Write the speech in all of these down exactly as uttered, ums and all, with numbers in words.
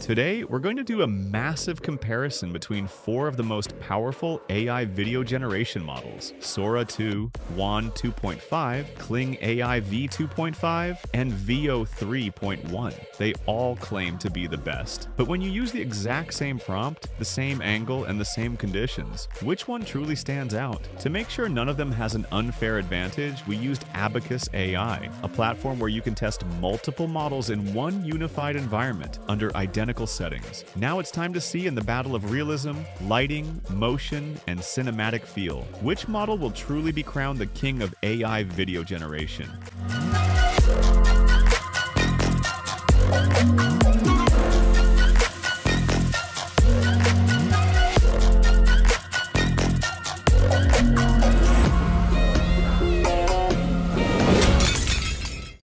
Today, we're going to do a massive comparison between four of the most powerful A I video generation models, Sora two, WAN two point five, Kling A I V two point five, and Veo three point one. They all claim to be the best, but when you use the exact same prompt, the same angle, and the same conditions, which one truly stands out? To make sure none of them has an unfair advantage, we used Abacus A I, a platform where you can test multiple models in one unified environment under identical settings. Now it's time to see in the battle of realism, lighting, motion, and cinematic feel, which model will truly be crowned the king of A I video generation.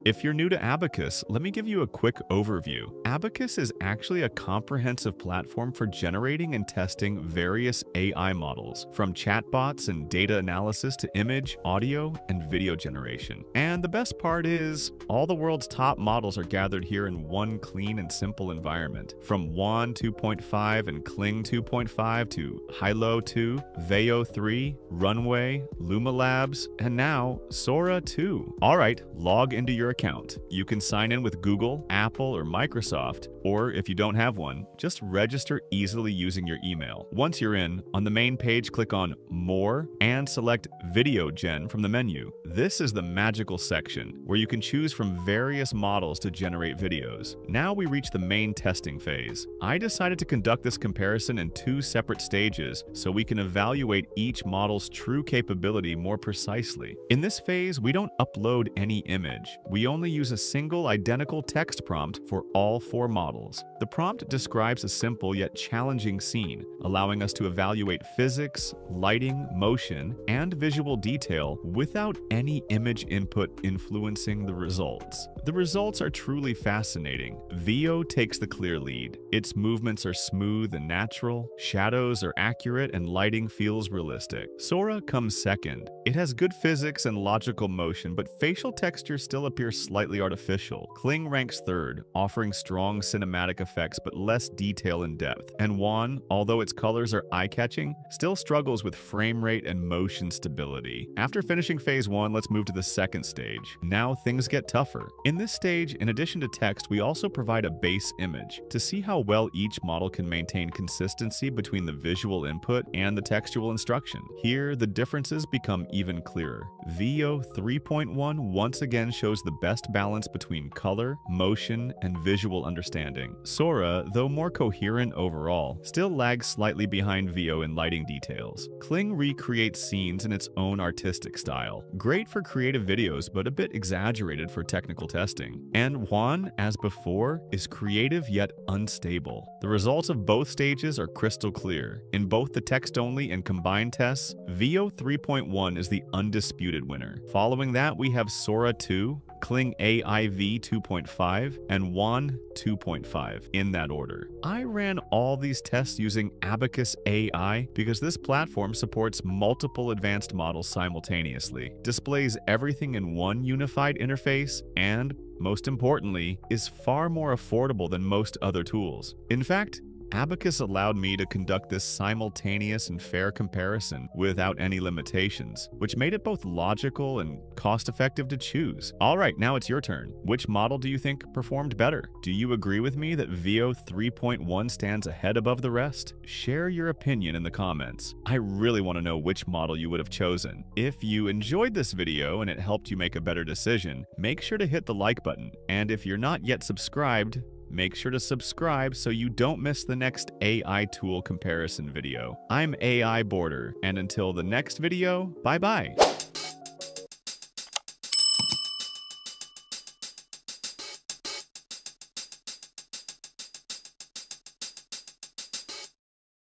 If you're new to Abacus, let me give you a quick overview. Abacus is actually a comprehensive platform for generating and testing various A I models, from chatbots and data analysis to image, audio, and video generation. And the best part is, all the world's top models are gathered here in one clean and simple environment. From WAN two point five and Kling two point five to Hailuo two, Veo three, Runway, Luma Labs, and now Sora two. All right, log into your account. You can sign in with Google, Apple, or Microsoft, or if you don't have one, just register easily using your email. Once you're in, on the main page, click on More and select Video Gen from the menu. This is the magical section where you can choose from various models to generate videos. Now we reach the main testing phase. I decided to conduct this comparison in two separate stages so we can evaluate each model's true capability more precisely. In this phase, we don't upload any image. We only use a single identical text prompt for all four models. The prompt describes a simple yet challenging scene, allowing us to evaluate physics, lighting, motion, and visual detail without any image input influencing the results. The results are truly fascinating. Veo takes the clear lead. Its movements are smooth and natural, shadows are accurate, and lighting feels realistic. Sora comes second. It has good physics and logical motion, but facial textures still appear appear slightly artificial. Kling ranks third, offering strong cinematic effects but less detail and depth. And WAN, although its colors are eye-catching, still struggles with frame rate and motion stability. After finishing phase one, let's move to the second stage. Now things get tougher. In this stage, in addition to text, we also provide a base image to see how well each model can maintain consistency between the visual input and the textual instruction. Here, the differences become even clearer. Veo three point one once again shows the the best balance between color, motion, and visual understanding. Sora, though more coherent overall, still lags slightly behind Veo in lighting details. Kling recreates scenes in its own artistic style, great for creative videos but a bit exaggerated for technical testing. And WAN, as before, is creative yet unstable. The results of both stages are crystal clear. In both the text-only and combined tests, Veo three point one is the undisputed winner. Following that, we have Sora two, Kling A I V two point five, and WAN two point five, in that order. I ran all these tests using Abacus A I because this platform supports multiple advanced models simultaneously, displays everything in one unified interface, and, most importantly, is far more affordable than most other tools. In fact, Abacus allowed me to conduct this simultaneous and fair comparison without any limitations, which made it both logical and cost-effective to choose. All right, now it's your turn. Which model do you think performed better? Do you agree with me that Veo three point one stands ahead above the rest? Share your opinion in the comments. I really want to know which model you would have chosen. If you enjoyed this video and it helped you make a better decision, make sure to hit the like button. And if you're not yet subscribed, make sure to subscribe so you don't miss the next A I tool comparison video. I'm A I Border, and until the next video, bye-bye.